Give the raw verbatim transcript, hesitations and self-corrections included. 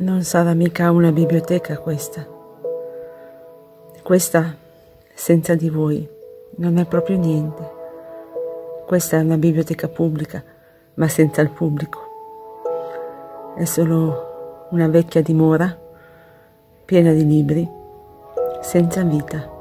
Non sarà mica una biblioteca questa. Questa, senza di voi, non è proprio niente. Questa è una biblioteca pubblica, ma senza il pubblico. È solo una vecchia dimora, piena di libri, senza vita.